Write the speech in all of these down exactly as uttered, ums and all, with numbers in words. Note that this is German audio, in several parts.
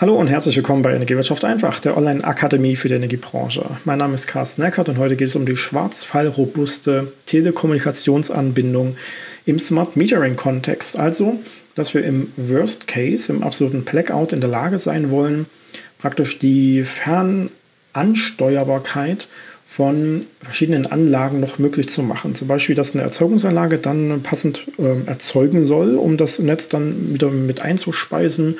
Hallo und herzlich willkommen bei Energiewirtschaft einfach, der Online-Akademie für die Energiebranche. Mein Name ist Carsten Eckert und heute geht es um die schwarzfallrobuste Telekommunikationsanbindung im Smart Metering-Kontext. Also, dass wir im Worst Case, im absoluten Blackout in der Lage sein wollen, praktisch die Fernansteuerbarkeit von verschiedenen Anlagen noch möglich zu machen. Zum Beispiel, dass eine Erzeugungsanlage dann passend äh, erzeugen soll, um das Netz dann wieder mit einzuspeisen.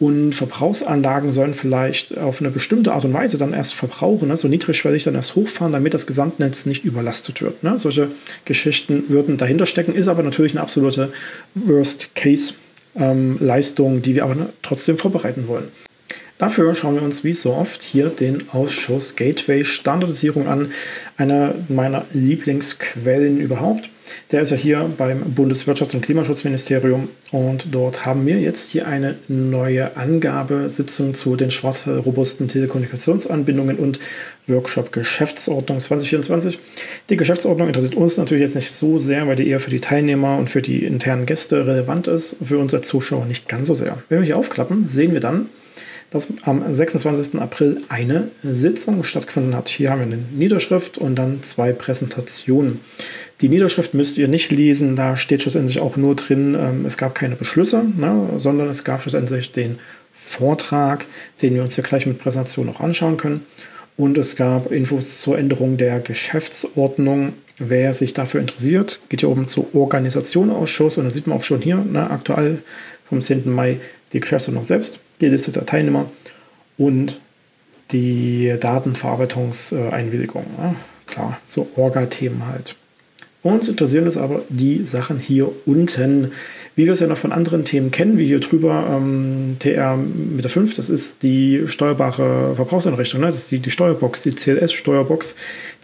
Und Verbrauchsanlagen sollen vielleicht auf eine bestimmte Art und Weise dann erst verbrauchen, ne? So niedrigschwellig dann erst hochfahren, damit das Gesamtnetz nicht überlastet wird. Ne? Solche Geschichten würden dahinter stecken, ist aber natürlich eine absolute Worst-Case-Leistung, ähm, die wir aber ne, trotzdem vorbereiten wollen. Dafür schauen wir uns wie so oft hier den Ausschuss Gateway-Standardisierung an, einer meiner Lieblingsquellen überhaupt. Der ist ja hier beim Bundeswirtschafts- und Klimaschutzministerium und dort haben wir jetzt hier eine neue Angabesitzung zu den schwarzfallrobusten Telekommunikationsanbindungen und Workshop Geschäftsordnung zwanzig vierundzwanzig. Die Geschäftsordnung interessiert uns natürlich jetzt nicht so sehr, weil die eher für die Teilnehmer und für die internen Gäste relevant ist, für unsere Zuschauer nicht ganz so sehr. Wenn wir hier aufklappen, sehen wir dann, dass am sechsundzwanzigsten April eine Sitzung stattgefunden hat. Hier haben wir eine Niederschrift und dann zwei Präsentationen. Die Niederschrift müsst ihr nicht lesen, da steht schlussendlich auch nur drin, es gab keine Beschlüsse, ne, sondern es gab schlussendlich den Vortrag, den wir uns hier gleich mit Präsentation noch anschauen können. Und es gab Infos zur Änderung der Geschäftsordnung. Wer sich dafür interessiert, geht hier oben zu Organisationsausschuss und da sieht man auch schon hier, ne, aktuell vom zehnten Mai, die Geschäftsordnung selbst, die Liste der Teilnehmer und die Datenverarbeitungseinwilligung. Ne? Klar, so Orga-Themen halt. Uns interessieren uns aber die Sachen hier unten, wie wir es ja noch von anderen Themen kennen, wie hier drüber ähm, T R mit der fünf, das ist die steuerbare Verbrauchseinrichtung, ne? Das ist die, die Steuerbox, die C L S-Steuerbox,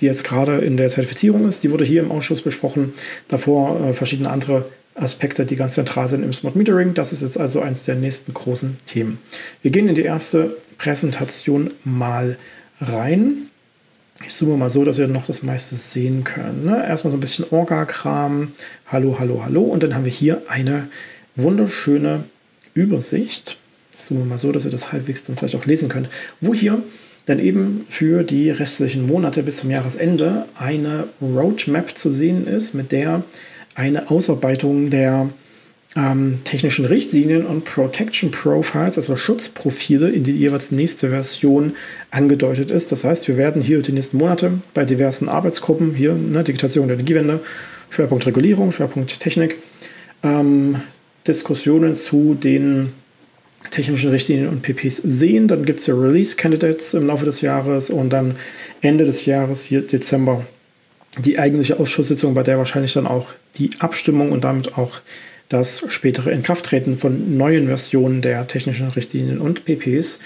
die jetzt gerade in der Zertifizierung ist, die wurde hier im Ausschuss besprochen, davor äh, verschiedene andere Aspekte, die ganz zentral sind im Smart Metering. Das ist jetzt also eines der nächsten großen Themen. Wir gehen in die erste Präsentation mal rein. Ich zoome mal so, dass wir noch das meiste sehen können. Ne? Erstmal so ein bisschen Orga-Kram. Hallo, hallo, hallo. Und dann haben wir hier eine wunderschöne Übersicht. Ich zoome mal so, dass wir das halbwegs dann vielleicht auch lesen können. Wo hier dann eben für die restlichen Monate bis zum Jahresende eine Roadmap zu sehen ist, mit der eine Ausarbeitung der ähm, technischen Richtlinien und Protection Profiles, also Schutzprofile, in die jeweils nächste Version angedeutet ist. Das heißt, wir werden hier die nächsten Monate bei diversen Arbeitsgruppen, hier ne, Digitalisierung der Energiewende, Schwerpunkt Regulierung, Schwerpunkt Technik, ähm, Diskussionen zu den technischen Richtlinien und P Ps sehen. Dann gibt es hier Release Candidates im Laufe des Jahres und dann Ende des Jahres, hier Dezember, die eigentliche Ausschusssitzung, bei der wahrscheinlich dann auch die Abstimmung und damit auch das spätere Inkrafttreten von neuen Versionen der technischen Richtlinien und P Ps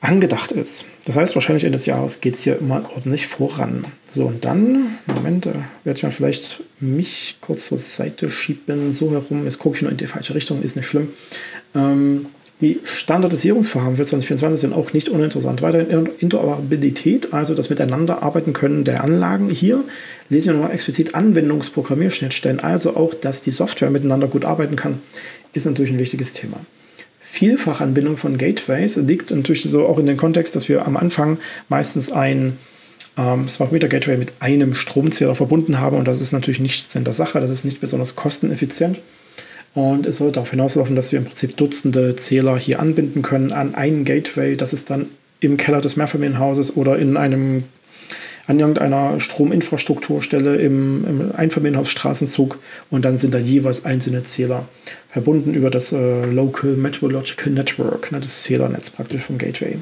angedacht ist. Das heißt, wahrscheinlich Ende des Jahres geht es hier immer ordentlich voran. So, und dann, Moment, da werde ich mal vielleicht mich kurz zur Seite schieben, so herum, jetzt gucke ich nur in die falsche Richtung, ist nicht schlimm. Ähm, Die Standardisierungsvorhaben für zwanzig vierundzwanzig sind auch nicht uninteressant. Weiterhin Interoperabilität, also das Miteinander arbeiten können der Anlagen. Hier lesen wir nochmal explizit Anwendungsprogrammierschnittstellen, also auch, dass die Software miteinander gut arbeiten kann, ist natürlich ein wichtiges Thema. Vielfachanbindung von Gateways liegt natürlich so auch in den Kontext, dass wir am Anfang meistens ein ähm, Smart Meter Gateway mit einem Stromzähler verbunden haben und das ist natürlich nichts in der Sache, das ist nicht besonders kosteneffizient. Und es soll darauf hinauslaufen, dass wir im Prinzip Dutzende Zähler hier anbinden können an einen Gateway. Das ist dann im Keller des Mehrfamilienhauses oder in einem, an irgendeiner Strominfrastrukturstelle im, im Einfamilienhausstraßenzug. Und dann sind da jeweils einzelne Zähler verbunden über das äh, Local Meteorological Network, ne, das Zählernetz praktisch vom Gateway.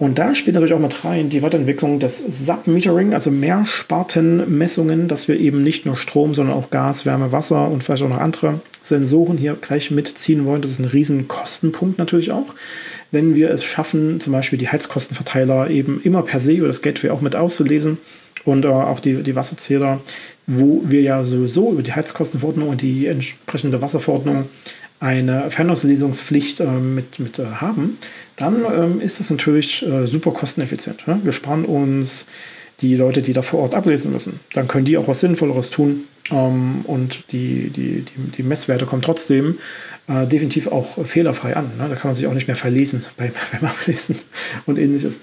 Und da spielt natürlich auch mit rein die Weiterentwicklung des Submetering, also Mehrspartenmessungen, dass wir eben nicht nur Strom, sondern auch Gas, Wärme, Wasser und vielleicht auch noch andere Sensoren hier gleich mitziehen wollen. Das ist ein riesen Kostenpunkt natürlich auch. Wenn wir es schaffen, zum Beispiel die Heizkostenverteiler eben immer per se über das Gateway auch mit auszulesen und äh, auch die, die Wasserzähler, wo wir ja sowieso über die Heizkostenverordnung und die entsprechende Wasserverordnung eine Fernauslesungspflicht äh, mit, mit äh, haben, dann ähm, ist das natürlich äh, super kosteneffizient. Ne? Wir sparen uns die Leute, die da vor Ort ablesen müssen. Dann können die auch was Sinnvolleres tun. Ähm, und die, die, die, die Messwerte kommen trotzdem äh, definitiv auch fehlerfrei an. Ne? Da kann man sich auch nicht mehr verlesen beim, beim Ablesen und Ähnliches.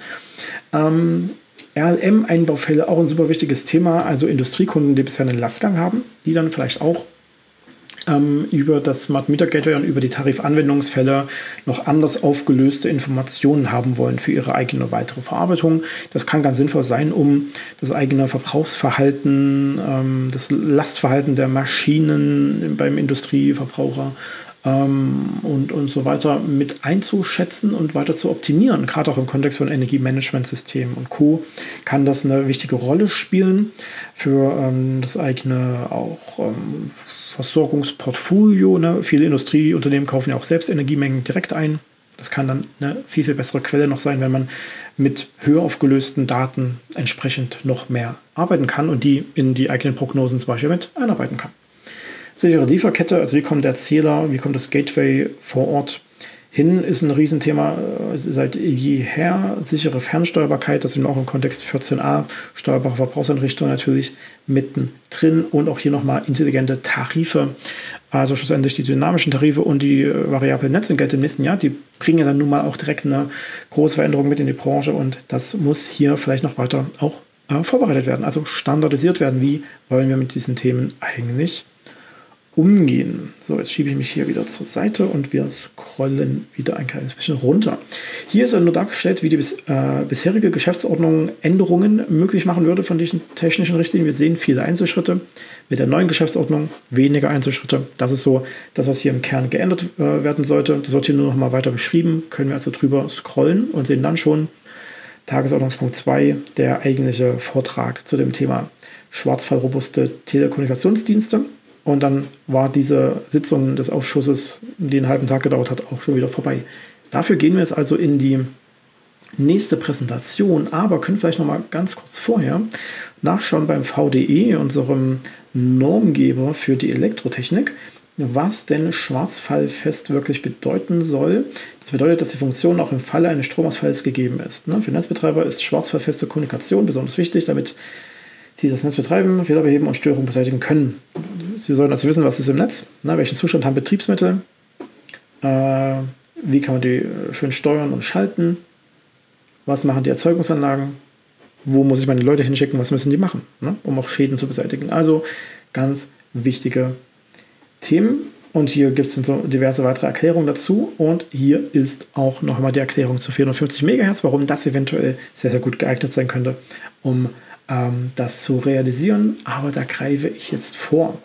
Ähm, R L M-Einbaufälle, auch ein super wichtiges Thema. Also Industriekunden, die bisher einen Lastgang haben, die dann vielleicht auch ähm, über das Smart Meter Gateway und über die Tarifanwendungsfälle noch anders aufgelöste Informationen haben wollen für ihre eigene weitere Verarbeitung. Das kann ganz sinnvoll sein, um das eigene Verbrauchsverhalten, ähm, das Lastverhalten der Maschinen beim Industrieverbraucher und, und so weiter mit einzuschätzen und weiter zu optimieren. Gerade auch im Kontext von Energiemanagementsystemen und Co. kann das eine wichtige Rolle spielen für ähm, das eigene auch ähm, Versorgungsportfolio. Ne? Viele Industrieunternehmen kaufen ja auch selbst Energiemengen direkt ein. Das kann dann eine viel, viel bessere Quelle noch sein, wenn man mit höher aufgelösten Daten entsprechend noch mehr arbeiten kann und die in die eigenen Prognosen zum Beispiel mit einarbeiten kann. Sichere Lieferkette, also wie kommt der Zähler, wie kommt das Gateway vor Ort hin, ist ein Riesenthema seit jeher. Sichere Fernsteuerbarkeit, das sind wir auch im Kontext vierzehn a, steuerbare Verbrauchseinrichtung natürlich mittendrin und auch hier nochmal intelligente Tarife, also schlussendlich die dynamischen Tarife und die variablen Netzentgelte im nächsten Jahr, die bringen ja dann nun mal auch direkt eine große Veränderung mit in die Branche und das muss hier vielleicht noch weiter auch äh, vorbereitet werden, also standardisiert werden. Wie wollen wir mit diesen Themen eigentlich umgehen. So, jetzt schiebe ich mich hier wieder zur Seite und wir scrollen wieder ein kleines bisschen runter. Hier ist nur dargestellt, wie die bis, äh, bisherige Geschäftsordnung Änderungen möglich machen würde von diesen technischen Richtlinien. Wir sehen viele Einzelschritte. Mit der neuen Geschäftsordnung weniger Einzelschritte. Das ist so das, was hier im Kern geändert äh, werden sollte. Das wird hier nur noch mal weiter beschrieben. Können wir also drüber scrollen und sehen dann schon Tagesordnungspunkt zwei, der eigentliche Vortrag zu dem Thema schwarzfallrobuste Telekommunikationsdienste. Und dann war diese Sitzung des Ausschusses, die einen halben Tag gedauert hat, auch schon wieder vorbei. Dafür gehen wir jetzt also in die nächste Präsentation, aber können vielleicht noch mal ganz kurz vorher nachschauen beim V D E, unserem Normgeber für die Elektrotechnik, was denn schwarzfallfest wirklich bedeuten soll. Das bedeutet, dass die Funktion auch im Falle eines Stromausfalls gegeben ist. Für Netzbetreiber ist schwarzfallfeste Kommunikation besonders wichtig, damit die das Netz betreiben, Fehler beheben und Störungen beseitigen können. Sie sollen also wissen, was ist im Netz, ne, welchen Zustand haben Betriebsmittel, äh, wie kann man die schön steuern und schalten, was machen die Erzeugungsanlagen, wo muss ich meine Leute hinschicken, was müssen die machen, ne, um auch Schäden zu beseitigen. Also ganz wichtige Themen. Und hier gibt es so diverse weitere Erklärungen dazu. Und hier ist auch nochmal die Erklärung zu vierhundertfünfzig Megahertz, warum das eventuell sehr, sehr gut geeignet sein könnte, um das zu realisieren, aber da greife ich jetzt vor.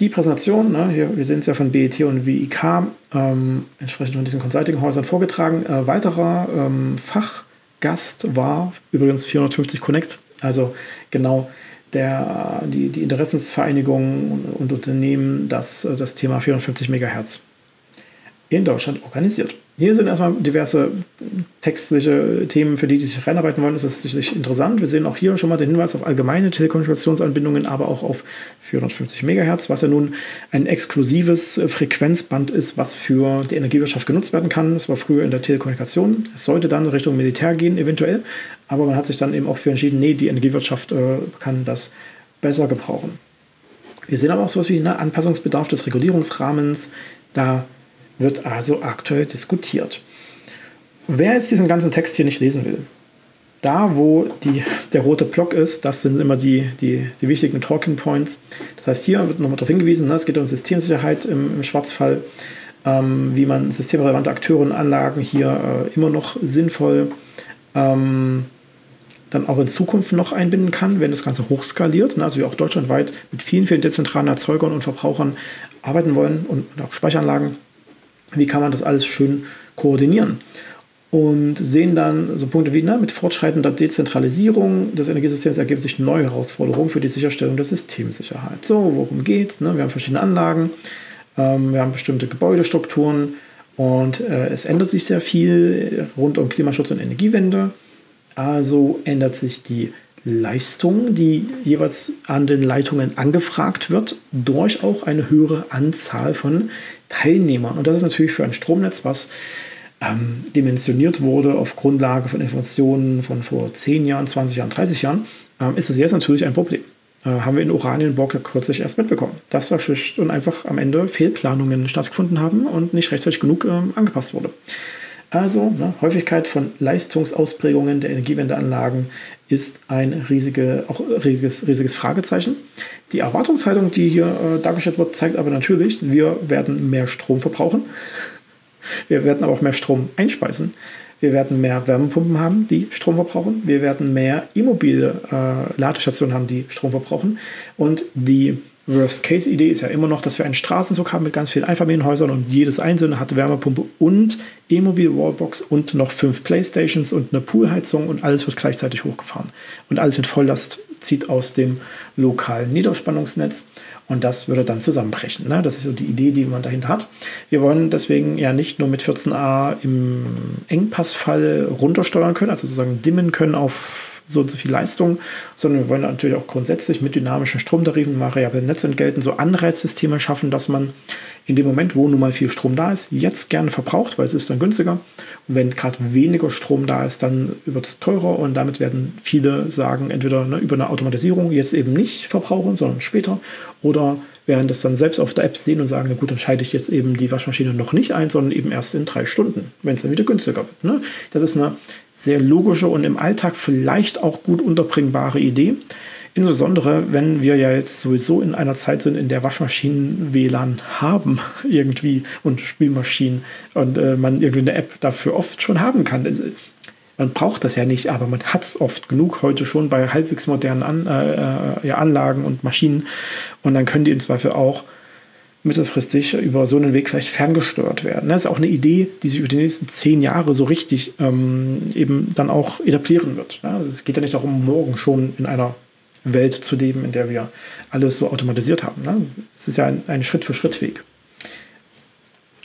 Die Präsentation, ne, hier, wir sehen es ja von B E T und W I K, ähm, entsprechend von diesen Consulting-Häusern vorgetragen. Äh, weiterer ähm, Fachgast war übrigens vierhundertfünfzig Connect, also genau der, die, die Interessensvereinigung und, und Unternehmen, das das Thema vierhundertfünfzig Megahertz in Deutschland organisiert. Hier sind erstmal diverse textliche Themen, für die, die sich reinarbeiten wollen. Das ist sicherlich interessant. Wir sehen auch hier schon mal den Hinweis auf allgemeine Telekommunikationsanbindungen, aber auch auf vierhundertfünfzig Megahertz, was ja nun ein exklusives Frequenzband ist, was für die Energiewirtschaft genutzt werden kann. Das war früher in der Telekommunikation. Es sollte dann Richtung Militär gehen, eventuell. Aber man hat sich dann eben auch für entschieden, nee, die Energiewirtschaft äh, kann das besser gebrauchen. Wir sehen aber auch sowas wie einen Anpassungsbedarf des Regulierungsrahmens. Da wird also aktuell diskutiert. Wer jetzt diesen ganzen Text hier nicht lesen will, da wo die, der rote Block ist, das sind immer die, die, die wichtigen Talking Points. Das heißt, hier wird nochmal darauf hingewiesen, ne, es geht um Systemsicherheit im, im Schwarzfall, ähm, wie man systemrelevante Akteure und Anlagen hier äh, immer noch sinnvoll ähm, dann auch in Zukunft noch einbinden kann, wenn das Ganze hochskaliert, also wir auch deutschlandweit mit vielen, vielen dezentralen Erzeugern und Verbrauchern arbeiten wollen und, und auch Speicheranlagen. Wie kann man das alles schön koordinieren? Und sehen dann so Punkte wie, na, mit fortschreitender Dezentralisierung des Energiesystems ergeben sich neue Herausforderungen für die Sicherstellung der Systemsicherheit. So, worum geht's? Ne? Wir haben verschiedene Anlagen, ähm, wir haben bestimmte Gebäudestrukturen und äh, es ändert sich sehr viel rund um Klimaschutz und Energiewende. Also ändert sich die Leistung, die jeweils an den Leitungen angefragt wird, durch auch eine höhere Anzahl von Teilnehmern. Und das ist natürlich für ein Stromnetz, was ähm, dimensioniert wurde auf Grundlage von Informationen von vor zehn Jahren, zwanzig Jahren, dreißig Jahren, ähm, ist das jetzt natürlich ein Problem. Äh, haben wir in Oranienburg ja kürzlich erst mitbekommen, dass da schlicht und einfach am Ende Fehlplanungen stattgefunden haben und nicht rechtzeitig genug ähm, angepasst wurde. Also, ne, Häufigkeit von Leistungsausprägungen der Energiewendeanlagen ist ein riesige, auch riesiges, riesiges Fragezeichen. Die Erwartungshaltung, die hier äh, dargestellt wird, zeigt aber natürlich, wir werden mehr Strom verbrauchen. Wir werden aber auch mehr Strom einspeisen. Wir werden mehr Wärmepumpen haben, die Strom verbrauchen. Wir werden mehr immobile äh, Ladestationen haben, die Strom verbrauchen. Und die Worst-Case-Idee ist ja immer noch, dass wir einen Straßenzug haben mit ganz vielen Einfamilienhäusern und jedes einzelne hat Wärmepumpe und E-Mobil-Wallbox und noch fünf Playstations und eine Poolheizung und alles wird gleichzeitig hochgefahren. Und alles mit Volllast zieht aus dem lokalen Niederspannungsnetz und das würde dann zusammenbrechen. Ne? Das ist so die Idee, die man dahinter hat. Wir wollen deswegen ja nicht nur mit vierzehn a im Engpassfall runtersteuern können, also sozusagen dimmen können auf so und so viel Leistung, sondern wir wollen natürlich auch grundsätzlich mit dynamischen Stromtarifen, variablen Netzentgelten so Anreizsysteme schaffen, dass man in dem Moment, wo nun mal viel Strom da ist, jetzt gerne verbraucht, weil es ist dann günstiger. Und wenn gerade weniger Strom da ist, dann wird es teurer und damit werden viele sagen, entweder ne, über eine Automatisierung jetzt eben nicht verbrauchen, sondern später oder werden das dann selbst auf der App sehen und sagen, na gut, dann schalte ich jetzt eben die Waschmaschine noch nicht ein, sondern eben erst in drei Stunden, wenn es dann wieder günstiger wird. Ne? Das ist eine sehr logische und im Alltag vielleicht auch gut unterbringbare Idee. Insbesondere, wenn wir ja jetzt sowieso in einer Zeit sind, in der Waschmaschinen W L A N haben irgendwie und Spülmaschinen und äh, man irgendwie eine App dafür oft schon haben kann. Es, man braucht das ja nicht, aber man hat es oft genug heute schon bei halbwegs modernen An äh, ja, Anlagen und Maschinen. Und dann können die im Zweifel auch mittelfristig über so einen Weg vielleicht ferngesteuert werden. Das ist auch eine Idee, die sich über die nächsten zehn Jahre so richtig ähm, eben dann auch etablieren wird. Ja, also es geht ja nicht darum, morgen schon in einer Welt zu leben, in der wir alles so automatisiert haben. Ne? Es ist ja ein, ein Schritt-für-Schritt-Weg.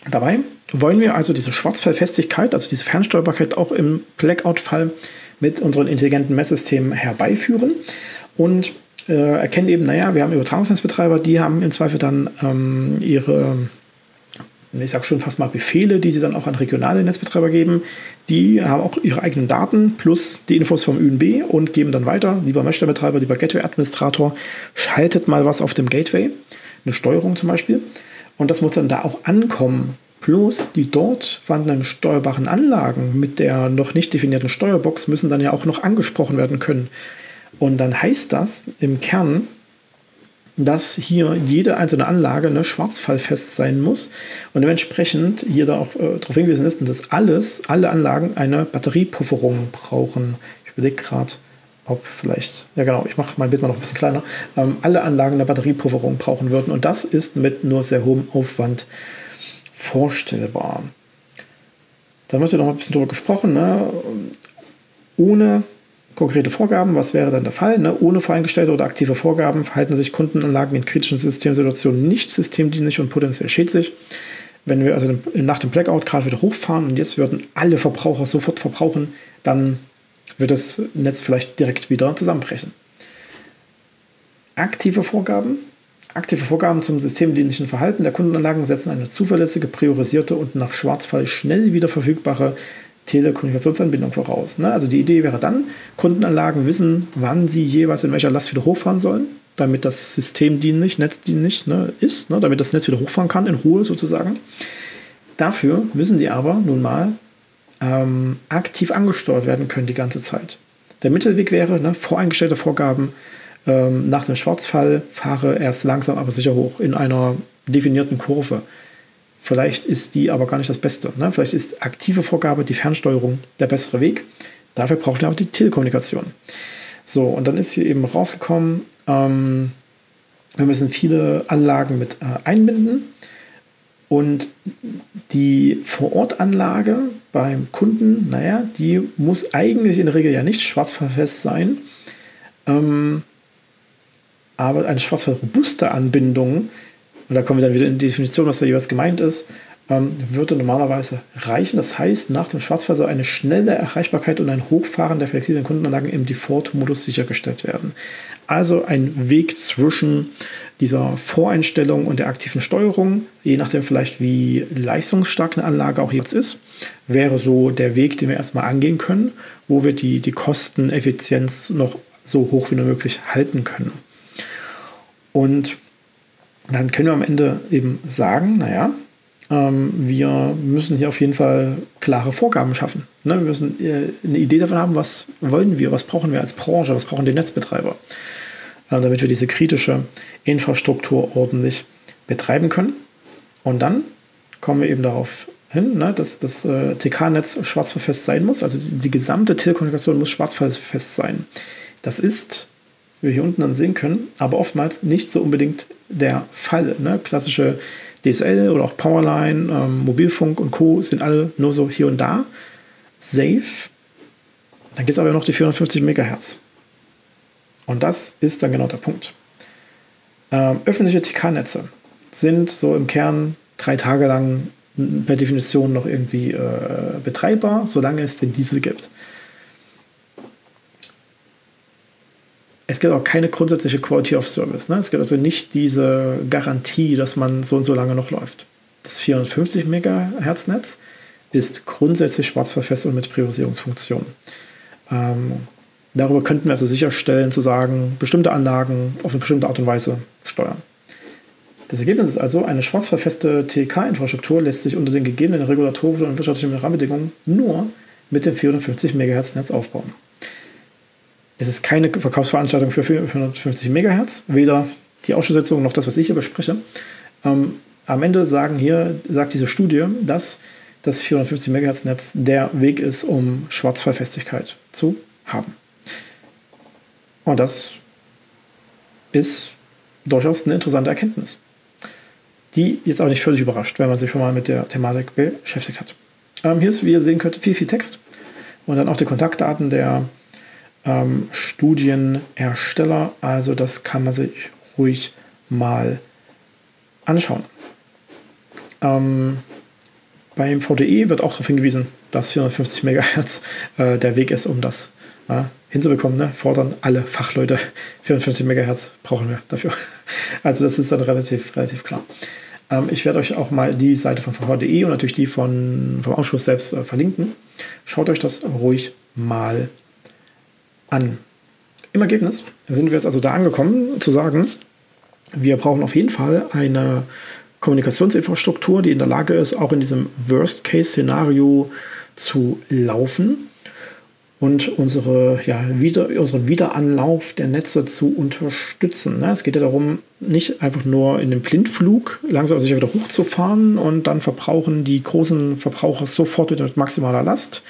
Dabei wollen wir also diese Schwarzfallfestigkeit, also diese Fernsteuerbarkeit auch im Blackout-Fall mit unseren intelligenten Messsystemen herbeiführen und äh, erkennen eben, naja, wir haben Übertragungsnetzbetreiber, die haben im Zweifel dann ähm, ihre, ich sage schon fast mal Befehle, die sie dann auch an regionale Netzbetreiber geben. Die haben auch ihre eigenen Daten plus die Infos vom Ü N B und geben dann weiter, lieber Messstellenbetreiber, lieber Gateway-Administrator, schaltet mal was auf dem Gateway, eine Steuerung zum Beispiel. Und das muss dann da auch ankommen. Bloß die dort vorhandenen steuerbaren Anlagen mit der noch nicht definierten Steuerbox müssen dann ja auch noch angesprochen werden können. Und dann heißt das im Kern, dass hier jede einzelne Anlage ne, schwarzfallfest sein muss und dementsprechend hier da auch äh, darauf hingewiesen ist, dass alles, alle Anlagen eine Batteriepufferung brauchen. Ich überlege gerade, ob vielleicht, ja genau, ich mache mein Bild mal noch ein bisschen kleiner, ähm, alle Anlagen eine Batteriepufferung brauchen würden und das ist mit nur sehr hohem Aufwand vorstellbar. Da haben wir noch ein bisschen drüber gesprochen, ne? Ohne konkrete Vorgaben, was wäre dann der Fall? Ne? Ohne voreingestellte oder aktive Vorgaben verhalten sich Kundenanlagen in kritischen Systemsituationen nicht systemdienlich und potenziell schädlich. Wenn wir also nach dem Blackout gerade wieder hochfahren und jetzt würden alle Verbraucher sofort verbrauchen, dann wird das Netz vielleicht direkt wieder zusammenbrechen. Aktive Vorgaben. Aktive Vorgaben zum systemdienlichen Verhalten der Kundenanlagen setzen eine zuverlässige, priorisierte und nach Schwarzfall schnell wieder verfügbare Telekommunikationsanbindung voraus. Ne? Also die Idee wäre dann, Kundenanlagen wissen, wann sie jeweils in welcher Last wieder hochfahren sollen, damit das systemdienlich, netzdienlich ne, ist, ne? Damit das Netz wieder hochfahren kann, in Ruhe sozusagen. Dafür müssen die aber nun mal Ähm, aktiv angesteuert werden können die ganze Zeit. Der Mittelweg wäre, ne, voreingestellte Vorgaben ähm, nach dem Schwarzfall, fahre erst langsam, aber sicher hoch in einer definierten Kurve. Vielleicht ist die aber gar nicht das Beste. Ne? Vielleicht ist aktive Vorgabe, die Fernsteuerung, der bessere Weg. Dafür braucht man aber die Telekommunikation. So, und dann ist hier eben rausgekommen, ähm, wir müssen viele Anlagen mit äh, einbinden. Und die Vorortanlage beim Kunden, naja, die muss eigentlich in der Regel ja nicht schwarzfallfest sein. Ähm, aber eine schwarzfallrobuste Anbindung, und da kommen wir dann wieder in die Definition, was da jeweils gemeint ist, ähm, würde normalerweise reichen. Das heißt, nach dem Schwarzfall soll eine schnelle Erreichbarkeit und ein Hochfahren der flexiblen Kundenanlagen im Default-Modus sichergestellt werden. Also ein Weg zwischen dieser Voreinstellung und der aktiven Steuerung, je nachdem vielleicht, wie leistungsstark eine Anlage auch jetzt ist. wäre so der Weg, den wir erstmal angehen können, wo wir die, die Kosteneffizienz noch so hoch wie nur möglich halten können. Und dann können wir am Ende eben sagen, naja, ähm, wir müssen hier auf jeden Fall klare Vorgaben schaffen. Ne? Wir müssen äh, eine Idee davon haben, was wollen wir, was brauchen wir als Branche, was brauchen die Netzbetreiber, äh, damit wir diese kritische Infrastruktur ordentlich betreiben können. Und dann kommen wir eben darauf hin, ne, dass das äh, T K-Netz schwarzfallfest sein muss. Also die, die gesamte Telekommunikation muss schwarzfallfest sein. Das ist, wie wir hier unten dann sehen können, aber oftmals nicht so unbedingt der Fall. Ne? Klassische D S L oder auch Powerline, ähm, Mobilfunk und Co. sind alle nur so hier und da safe. Dann gibt es aber noch die vierhundertfünfzig Megahertz. Und das ist dann genau der Punkt. Ähm, öffentliche T K-Netze sind so im Kern drei Tage lang per Definition noch irgendwie äh, betreibbar, solange es den Diesel gibt. Es gibt auch keine grundsätzliche Quality of Service. Ne? Es gibt also nicht diese Garantie, dass man so und so lange noch läuft. Das vierhundertfünfzig Megahertz Netz ist grundsätzlich schwarzfallfest und mit Priorisierungsfunktion. Ähm, darüber könnten wir also sicherstellen, zu sagen, bestimmte Anlagen auf eine bestimmte Art und Weise steuern. Das Ergebnis ist also, eine schwarzfallfeste T K-Infrastruktur lässt sich unter den gegebenen regulatorischen und wirtschaftlichen Rahmenbedingungen nur mit dem vierhundertfünfzig Megahertz Netz aufbauen. Es ist keine Verkaufsveranstaltung für vierhundertfünfzig Megahertz, weder die Ausschusssitzung noch das, was ich hier bespreche. Ähm, am Ende sagen hier, sagt diese Studie, dass das vierhundertfünfzig Megahertz Netz der Weg ist, um Schwarzfallfestigkeit zu haben. Und das ist durchaus eine interessante Erkenntnis, die jetzt aber nicht völlig überrascht, wenn man sich schon mal mit der Thematik beschäftigt hat. Ähm, hier ist, wie ihr sehen könnt, viel, viel Text und dann auch die Kontaktdaten der ähm, Studienersteller. Also das kann man sich ruhig mal anschauen. Ähm, beim V D E wird auch darauf hingewiesen, dass vierhundertfünfzig Megahertz äh, der Weg ist, um das äh, hinzubekommen. Ne? Fordern alle Fachleute, vierhundertfünfzig Megahertz brauchen wir dafür. Also das ist dann relativ, relativ klar. Ich werde euch auch mal die Seite von V D E und natürlich die von, vom Ausschuss selbst äh, verlinken. Schaut euch das ruhig mal an. Im Ergebnis sind wir jetzt also da angekommen, zu sagen, wir brauchen auf jeden Fall eine Kommunikationsinfrastruktur, die in der Lage ist, auch in diesem Worst-Case-Szenario zu laufen und unsere, ja, wieder, unseren Wiederanlauf der Netze zu unterstützen. Ne? Es geht ja darum, nicht einfach nur in den Blindflug langsam sicher wieder hochzufahren und dann verbrauchen die großen Verbraucher sofort wieder mit maximaler Last.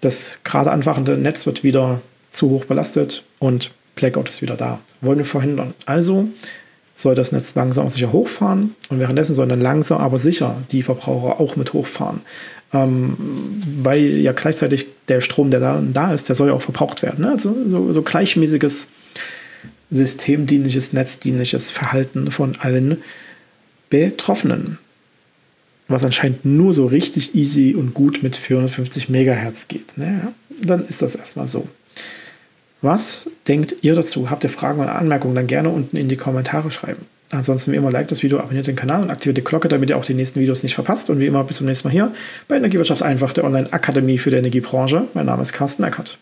Das gerade anfachende Netz wird wieder zu hoch belastet und Blackout ist wieder da. Wollen wir verhindern. Also soll das Netz langsam und sicher hochfahren und währenddessen sollen dann langsam aber sicher die Verbraucher auch mit hochfahren. Ähm, weil ja gleichzeitig der Strom, der da, da ist, der soll ja auch verbraucht werden. Ne? Also so, so gleichmäßiges, systemdienliches, netzdienliches Verhalten von allen Betroffenen. Was anscheinend nur so richtig easy und gut mit vierhundertfünfzig Megahertz geht. Naja, dann ist das erstmal so. Was denkt ihr dazu? Habt ihr Fragen oder Anmerkungen? Dann gerne unten in die Kommentare schreiben. Ansonsten wie immer, like das Video, abonniert den Kanal und aktiviert die Glocke, damit ihr auch die nächsten Videos nicht verpasst. Und wie immer, bis zum nächsten Mal hier bei Energiewirtschaft einfach, der Online-Akademie für die Energiebranche. Mein Name ist Carsten Eckert.